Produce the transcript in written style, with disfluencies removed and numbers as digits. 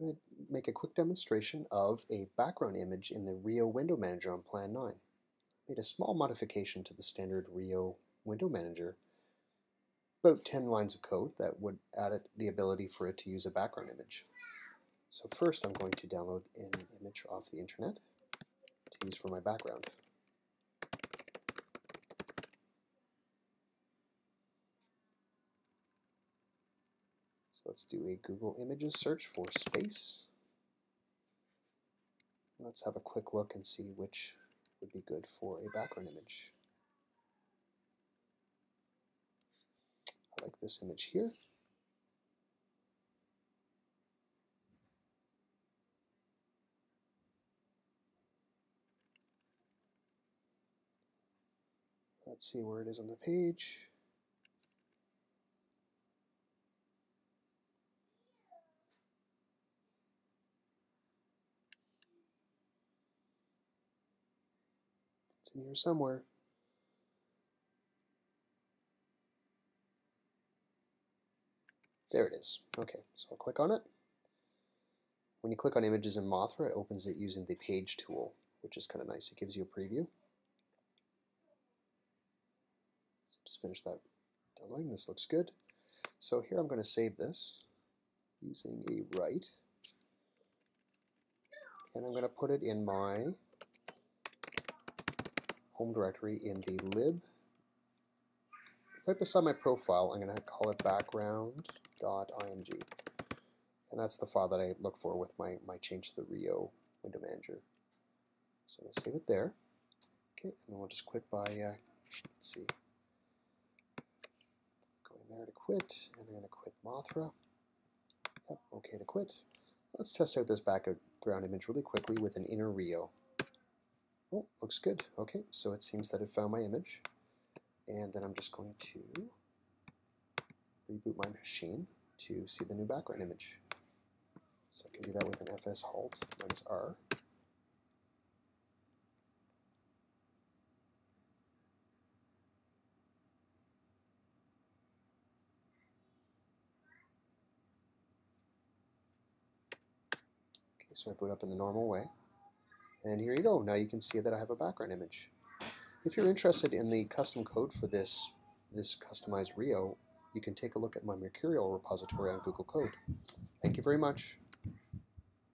I'm going to make a quick demonstration of a background image in the Rio Window Manager on Plan 9. I made a small modification to the standard Rio Window Manager, about 10 lines of code that would add the ability for it to use a background image. So first I'm going to download an image off the internet to use for my background. So let's do a Google Images search for space. Let's have a quick look and see which would be good for a background image. I like this image here. Let's see where it is on the page. It's in here somewhere. There it is. Okay, so I'll click on it. When you click on images in Mothra, it opens it using the page tool, which is kind of nice. It gives you a preview. So just finish that downloading. This looks good. So here I'm going to save this using a right, and I'm going to put it in my home directory in the lib. Right beside my profile, I'm going to call it background.img, and that's the file that I look for with my change to the Rio Window Manager. So I'm going to save it there. Okay, and then we'll just quit by let's see, going there to quit, and I'm going to quit Mothra. Yep, okay to quit. Let's test out this background image really quickly with an inner Rio. Oh, looks good. Okay, so it seems that it found my image. And then I'm just going to reboot my machine to see the new background image. So I can do that with an FS Halt minus R. Okay, so I boot up in the normal way. And here you go. Now you can see that I have a background image. If you're interested in the custom code for this customized Rio, you can take a look at my Mercurial repository on Google Code. Thank you very much.